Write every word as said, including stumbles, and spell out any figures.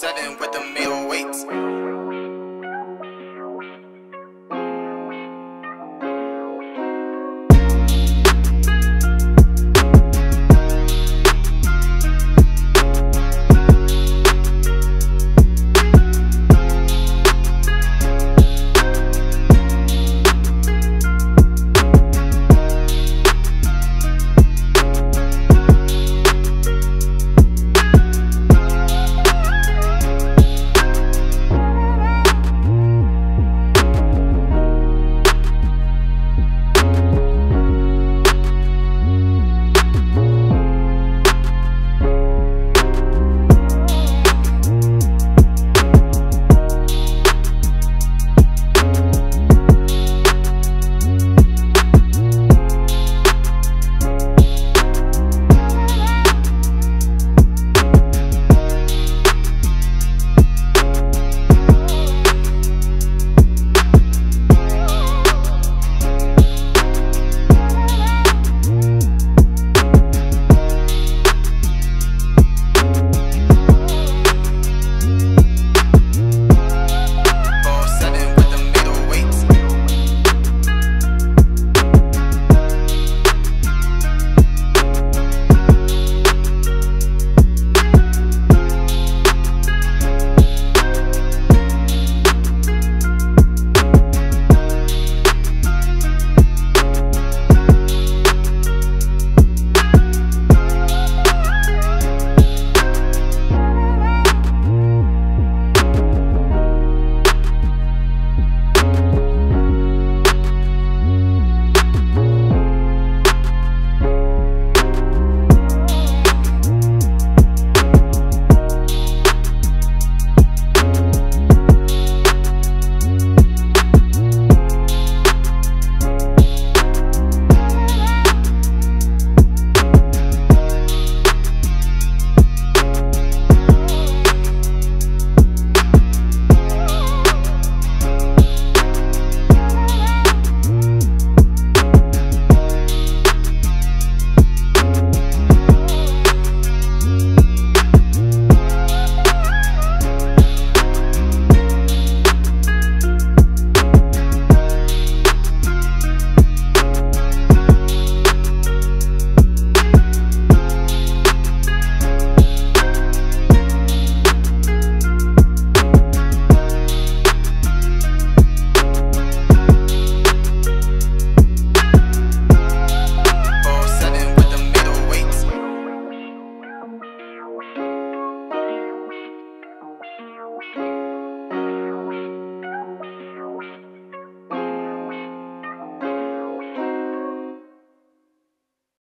seven with the middle weights.